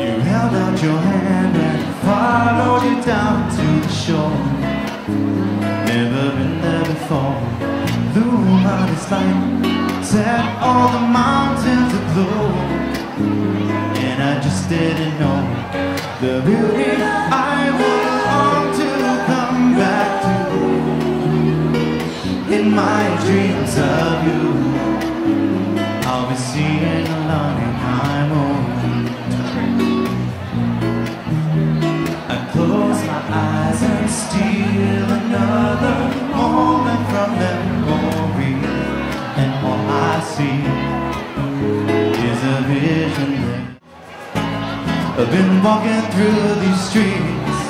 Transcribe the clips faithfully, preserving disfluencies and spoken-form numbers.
You held out your hand and followed you down to the shore. Never been there before. The moonlight's light set all the mountains aglow, and I just didn't know the beauty I would long to come back to. In my dreams of you, I'll be seeing the morning high moon. I close my eyes and steal another moment from memory, and all I see is a vision. I've been walking through these streets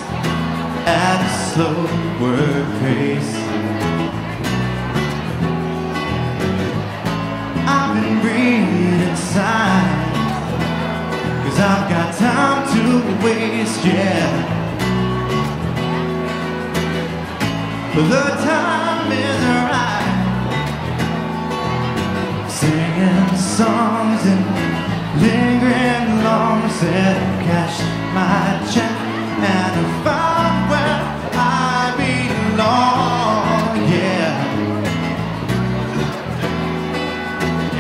at a slow word pace. I've been breathing signs, 'cause I've got time to waste, yeah. But the time is right, singing songs and lingering long. Said cash my check and I found where I belong, yeah.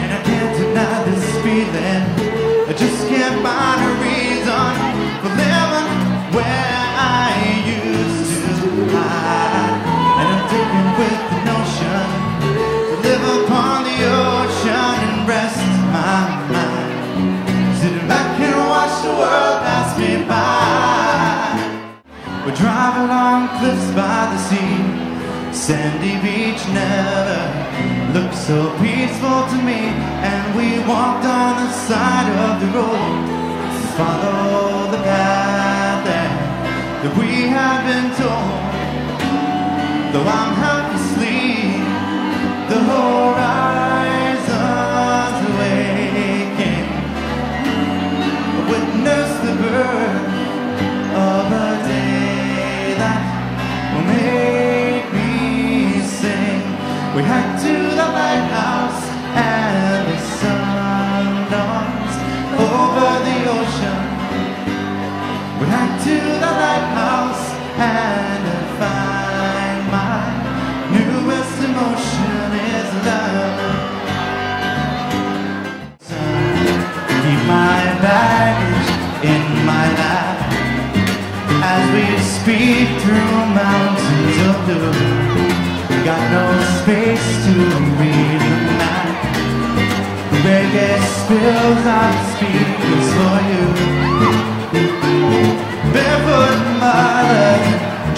And I can't deny this feeling, I just can't find a reason for living where I used to hide. With the notion to live upon the ocean and rest my mind, sitting back and watch the world pass me by. We're driving along cliffs by the sea, sandy beach never looked so peaceful to me. And we walked on the side of the road to follow the path that, that we have been told. Though I'm half asleep, the horizon's waking. I witness the birth of a day that will make me sing. We hike to the lighthouse and the sun dawns over the ocean. We hike to the lighthouse and I find emotion is love. So keep my baggage in my lap as we speed through mountains of blue. Got no space to read the map. Reggae spills out speakers for you. Barefoot mothers,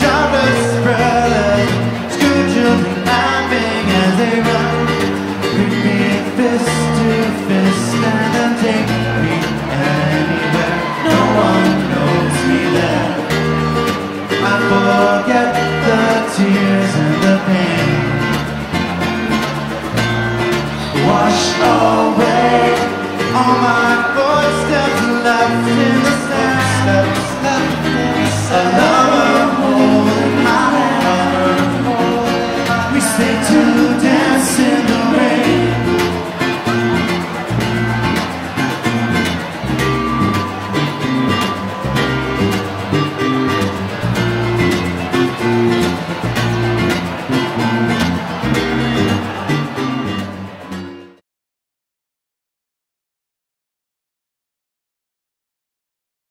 jobless brothers, school children, they run, bring me fist to fist, and then take me anywhere. No one knows me there. I forget the tears and the pain. Wash away all my footsteps left in the sand. A lover holding my hand. We stay today.